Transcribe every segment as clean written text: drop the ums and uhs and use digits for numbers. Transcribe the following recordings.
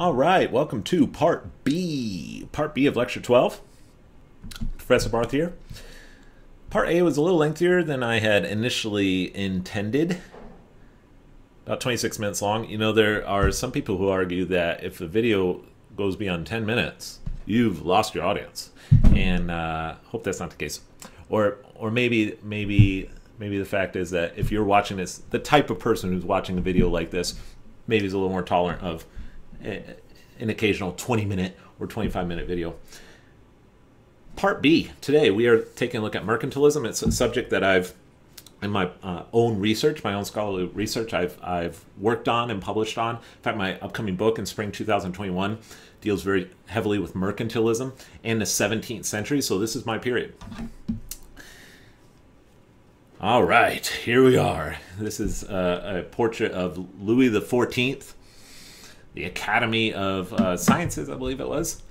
All right, welcome to part B of Lecture 12. Professor Barth here. Part A was a little lengthier than I had initially intended, about 26 minutes long. You know, there are some people who argue that if a video goes beyond 10 minutes, you've lost your audience, and hope that's not the case. Or maybe the fact is that if you're watching this, the type of person who's watching a video like this maybe is a little more tolerant of an occasional 20-minute or 25-minute video. Part B, today we are taking a look at mercantilism. It's a subject that I've, in my own research, my own scholarly research, I've worked on and published on. In fact, my upcoming book in spring 2021 deals very heavily with mercantilism and the 17th century, so this is my period. All right, here we are. This is a portrait of Louis XIV, the Academy of Sciences, I believe it was.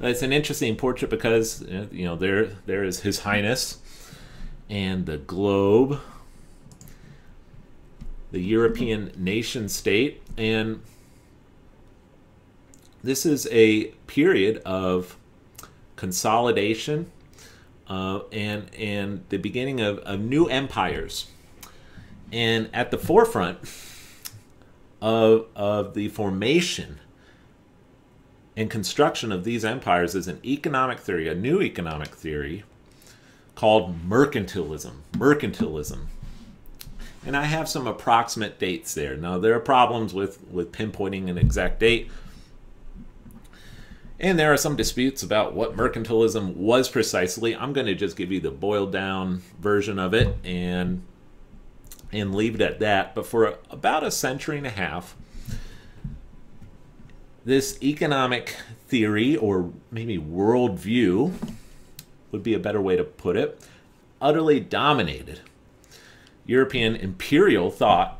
It's an interesting portrait because, you know, there is His Highness and the globe, the European nation state, and this is a period of consolidation and the beginning of new empires, and at the forefront of the formation and construction of these empires is an economic theory, a new economic theory called mercantilism. And I have some approximate dates there. Now, there are problems with pinpointing an exact date, and there are some disputes about what mercantilism was precisely. I'm going to just give you the boiled down version of it and leave it at that. But for about a century and a half, this economic theory, or maybe worldview would be a better way to put it, utterly dominated European imperial thought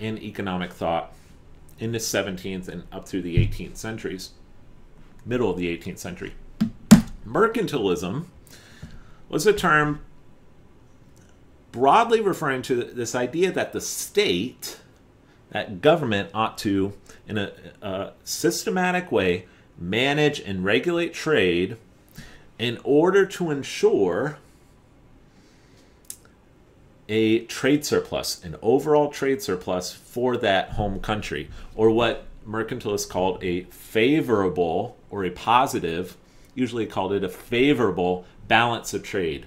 and economic thought in the 17th and up through the 18th centuries. Middle of the 18th century. Mercantilism was a term broadly referring to this idea that the state, that government, ought to, in a systematic way, manage and regulate trade in order to ensure a trade surplus, an overall trade surplus for that home country, or what mercantilists called a favorable or a positive, usually called it a favorable balance of trade.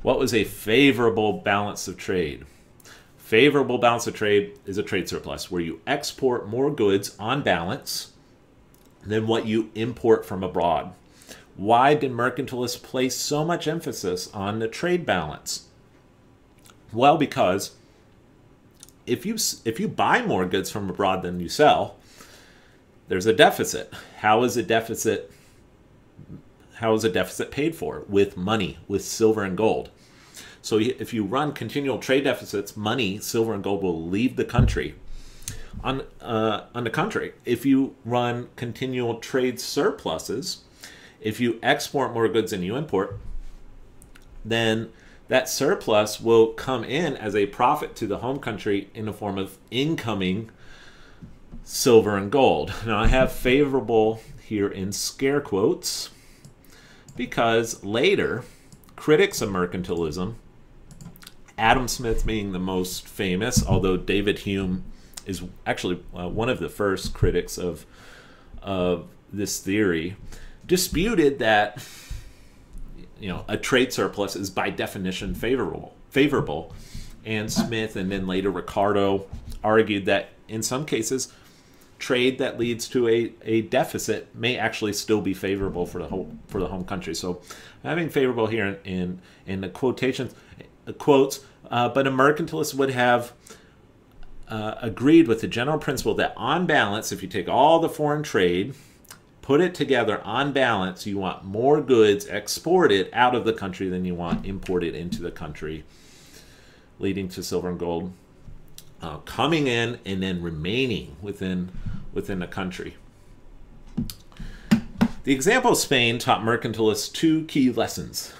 What was a favorable balance of trade? Favorable balance of trade is a trade surplus where you export more goods on balance than what you import from abroad. Why did mercantilists place so much emphasis on the trade balance? Well, because if you buy more goods from abroad than you sell, there's a deficit. How is a deficit paid for? With money, with silver and gold. So if you run continual trade deficits, money, silver and gold will leave the country. On the contrary, if you run continual trade surpluses, if you export more goods than you import, then that surplus will come in as a profit to the home country in the form of incoming silver and gold. Now, I have favorable here in scare quotes because later critics of mercantilism, Adam Smith being the most famous, although David Hume is actually one of the first critics of this theory, disputed that, you know, a trade surplus is by definition favorable. And Smith, and then later Ricardo, argued that in some cases trade that leads to a deficit may actually still be favorable for the home country. So having favorable here in the quotations, quotes, but a mercantilist would have agreed with the general principle that on balance, if you take all the foreign trade, put it together on balance, you want more goods exported out of the country than you want imported into the country, leading to silver and gold coming in and then remaining within the country. The example of Spain taught mercantilists two key lessons.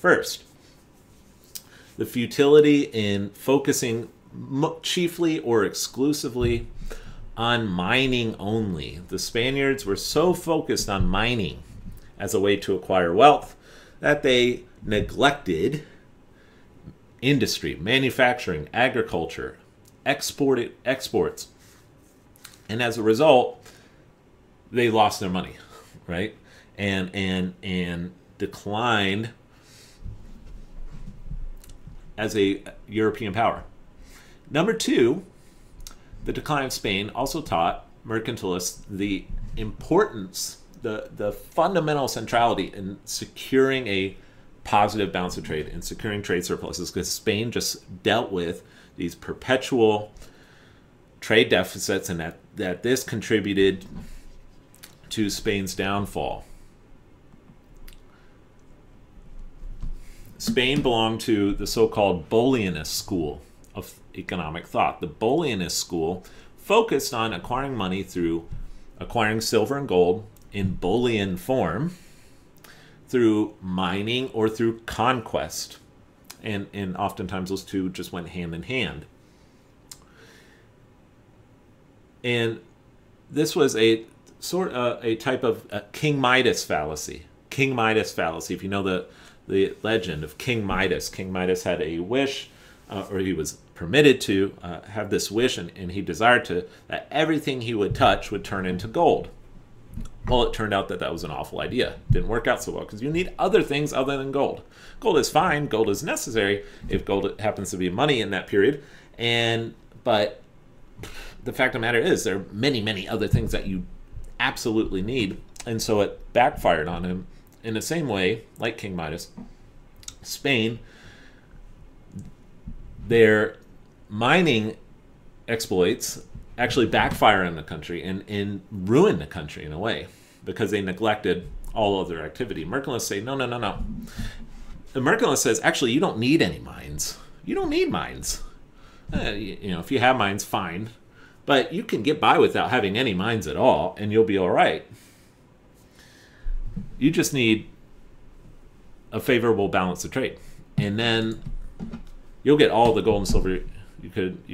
First, the futility in focusing chiefly or exclusively on mining only. The Spaniards were so focused on mining as a way to acquire wealth that they neglected industry, manufacturing, agriculture, exports. And as a result, they lost their money, right? And declined as a European power. Number two, the decline of Spain also taught mercantilists the importance, the fundamental centrality in securing a positive balance of trade and securing trade surpluses, because Spain just dealt with these perpetual trade deficits, and that this contributed to Spain's downfall. Spain belonged to the so-called bullionist school of economic thought. The bullionist school focused on acquiring money through acquiring silver and gold in bullion form through mining or through conquest. And oftentimes those two just went hand in hand. And this was a type of King Midas fallacy. King Midas fallacy, if you know the legend of King Midas. King Midas had a wish, or he was permitted to have this wish, and he desired that everything he would touch would turn into gold. Well, it turned out that was an awful idea. It didn't work out so well, because you need other things other than gold. Gold is fine. Gold is necessary if gold happens to be money in that period. But the fact of the matter is there are many, many other things that you absolutely need. And so it backfired on him. In the same way, like King Midas, Spain, their mining exploits actually backfire in the country and ruin the country in a way, because they neglected all other activity. Mercantilists say, no, no, no, no. The mercantilist says, actually, you don't need any mines. You don't need mines. If you have mines, fine. But you can get by without having any mines at all, and you'll be all right. You just need a favorable balance of trade, and then you'll get all the gold and silver you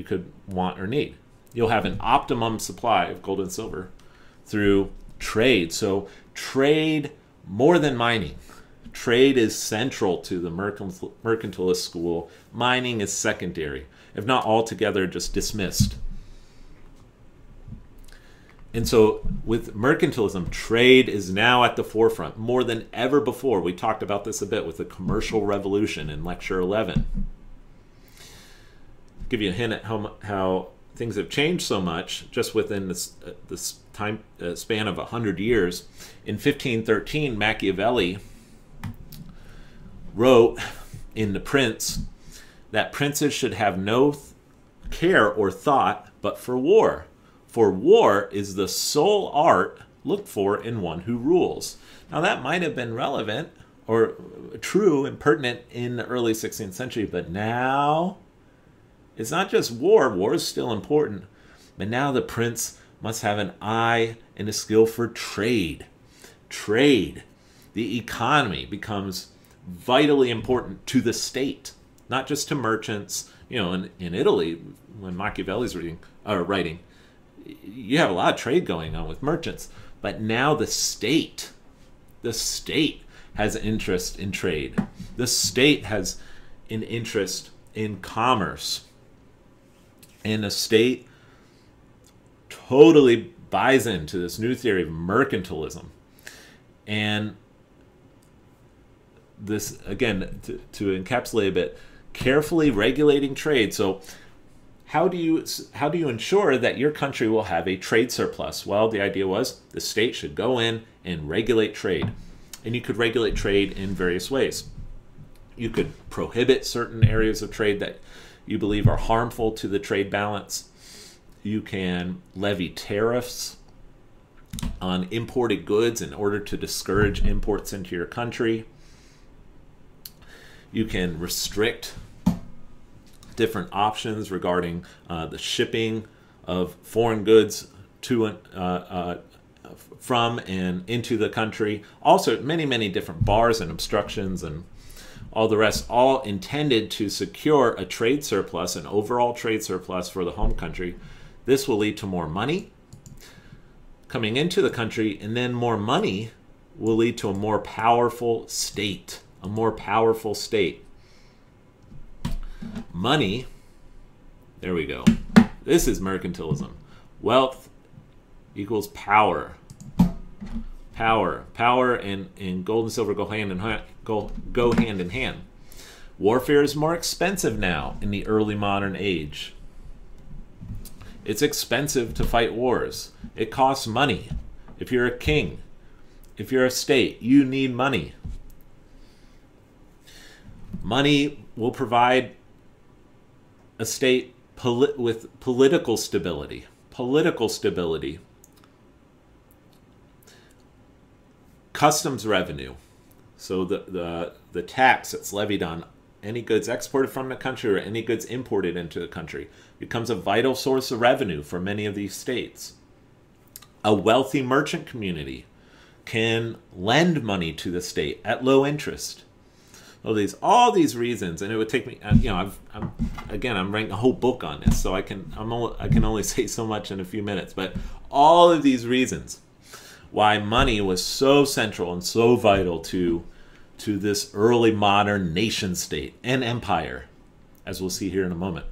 could want or need. You'll have an optimum supply of gold and silver through trade. So trade more than mining. Trade is central to the mercantilist school. Mining is secondary, if not altogether just dismissed. And so with mercantilism, trade is now at the forefront more than ever before. We talked about this a bit with the Commercial Revolution in Lecture 11. I'll give you a hint at how things have changed so much just within this time span of 100 years. In 1513, Machiavelli wrote in The Prince that princes should have no care or thought but for war. For war is the sole art looked for in one who rules. Now, that might have been relevant or true and pertinent in the early 16th century, but now it's not just war. War is still important, but now the prince must have an eye and a skill for trade. Trade, the economy, becomes vitally important to the state, not just to merchants. In Italy, when Machiavelli's writing, you have a lot of trade going on with merchants, but now the state has an interest in trade. The state has an interest in commerce, and the state totally buys into this new theory of mercantilism. And this, again, to encapsulate a bit, carefully regulating trade. So how do you ensure that your country will have a trade surplus? Well, the idea was the state should go in and regulate trade. And you could regulate trade in various ways. You could prohibit certain areas of trade that you believe are harmful to the trade balance. You can levy tariffs on imported goods in order to discourage imports into your country. You can restrict different options regarding the shipping of foreign goods to from and into the country. Also, many different bars and obstructions and all the rest, all intended to secure a trade surplus, an overall trade surplus for the home country This will lead to more money coming into the country, and then more money will lead to a more powerful state. A more powerful state. Money, there we go. This is mercantilism. Wealth equals power. Power. Power and gold and silver go hand in hand. Warfare is more expensive now in the early modern age. It's expensive to fight wars. It costs money. If you're a king, if you're a state, you need money. Money will provide a state with political stability. Political stability. Customs revenue. So the tax that's levied on any goods exported from the country or any goods imported into the country becomes a vital source of revenue for many of these states. A wealthy merchant community can lend money to the state at low interest. All these reasons, and it would take me, you know, I'm writing a whole book on this, so I can only say so much in a few minutes, but all of these reasons why money was so central and so vital to this early modern nation state and empire, as we'll see here in a moment.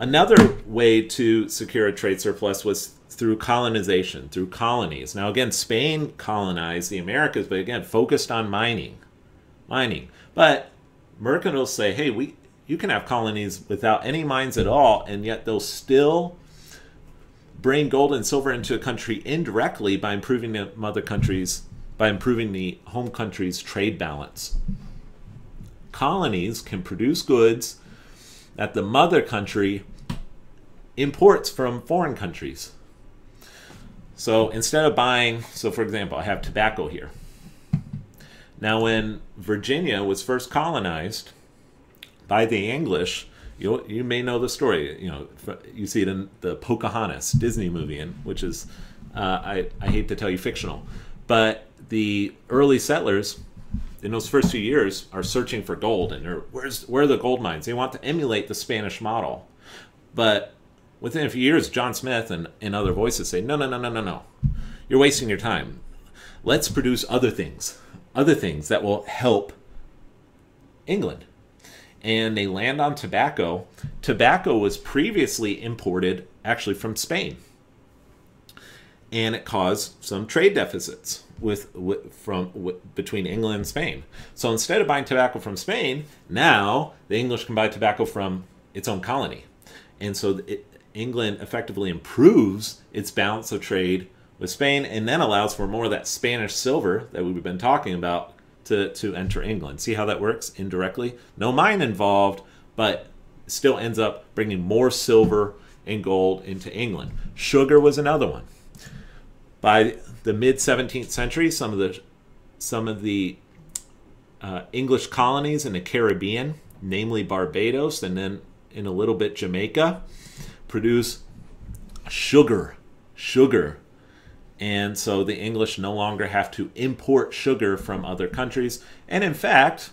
Another way to secure a trade surplus was through colonization, through colonies. Now again, Spain colonized the Americas, but again, focused on mining. But mercantiles say, hey, you can have colonies without any mines at all, and yet they'll still bring gold and silver into a country indirectly by improving the mother country's, by improving the home country's trade balance. Colonies can produce goods that the mother country imports from foreign countries. So instead of buying, so for example, I have tobacco here. Now when Virginia was first colonized by the English, you may know the story. You know, you see it in the Pocahontas Disney movie, which is, I hate to tell you, fictional. But the early settlers in those first few years are searching for gold, and where are the gold mines? They want to emulate the Spanish model. But within a few years, John Smith and other voices say, no. You're wasting your time. Let's produce other things that will help England. And they land on tobacco. Tobacco was previously imported actually from Spain. And it caused some trade deficits between England and Spain. So instead of buying tobacco from Spain, now the English can buy tobacco from its own colony. And so England effectively improves its balance of trade with Spain, and then allows for more of that Spanish silver that we've been talking about to enter England. See how that works indirectly? No mine involved, but still ends up bringing more silver and gold into England. Sugar was another one. By the mid-17th century, some of the English colonies in the Caribbean, namely Barbados, and then in a little bit Jamaica, produce sugar. And so the English no longer have to import sugar from other countries. And in fact,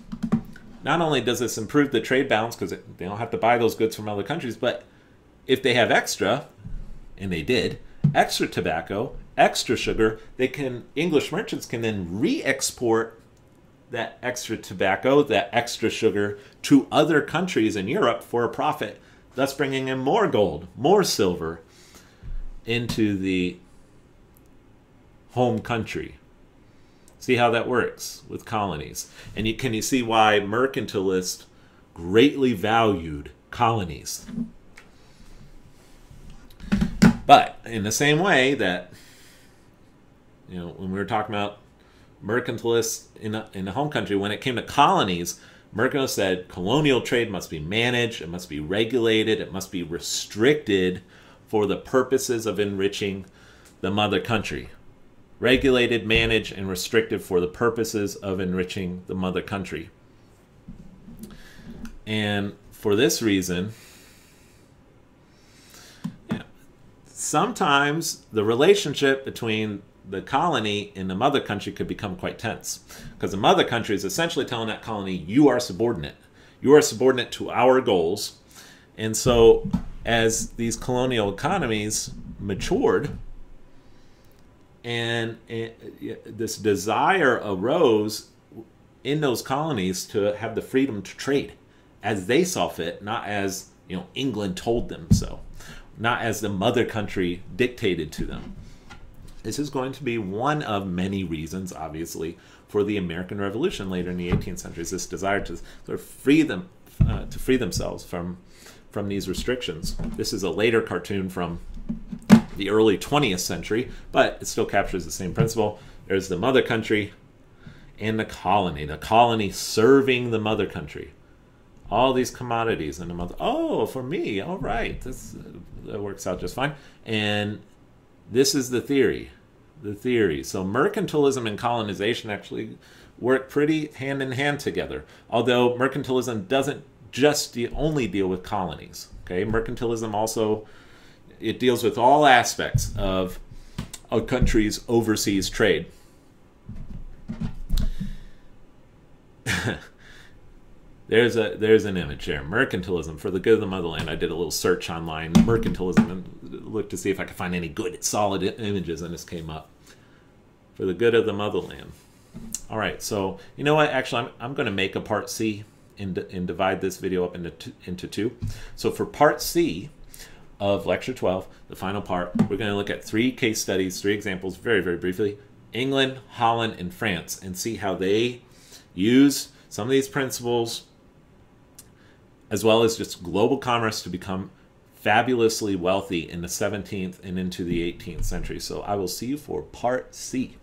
not only does this improve the trade balance because they don't have to buy those goods from other countries, but if they have extra, and they did, extra tobacco, extra sugar, English merchants can then re-export that extra tobacco, that extra sugar to other countries in Europe for a profit, thus bringing in more gold, more silver into the home country. See how that works with colonies. And can you see why mercantilists greatly valued colonies? But in the same way that, you know, when we were talking about mercantilists in the home country, when it came to colonies, mercantilists said colonial trade must be managed, it must be regulated, it must be restricted for the purposes of enriching the mother country. Regulated, managed, and restricted for the purposes of enriching the mother country. And for this reason, sometimes the relationship between the colony and the mother country could become quite tense, because the mother country is essentially telling that colony, you are subordinate. You are subordinate to our goals. And so as these colonial economies matured and this desire arose in those colonies to have the freedom to trade as they saw fit, not as, you know, England told them so, not as the mother country dictated to them. This is going to be one of many reasons, obviously, for the American Revolution later in the 18th century, is this desire to sort of free themselves from these restrictions. This is a later cartoon from the early 20th century, but it still captures the same principle. There's the mother country and the colony serving the mother country. All these commodities in the mother, oh, for me, all right, this, that works out just fine. And this is the theory, So mercantilism and colonization actually work pretty hand in hand together, although mercantilism doesn't just only deal with colonies, okay? Mercantilism also, it deals with all aspects of a country's overseas trade. There's an image here, mercantilism, for the good of the motherland. I did a little search online, mercantilism, and looked to see if I could find any good, solid images, and this came up. For the good of the motherland. All right, so you know what? Actually, I'm going to make a part C and divide this video up into two. So for part C of lecture 12, the final part, we're going to look at three case studies, three examples, very, very briefly. England, Holland, and France, and see how they use some of these principles, as well as just global commerce, to become fabulously wealthy in the 17th and into the 18th century. So I will see you for part C.